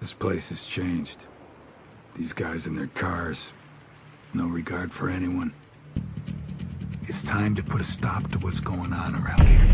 This place has changed. These guys in their cars, no regard for anyone. It's time to put a stop to what's going on around here.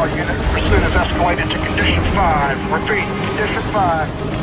Units, pursuit is escalated to condition 5. Repeat, condition 5.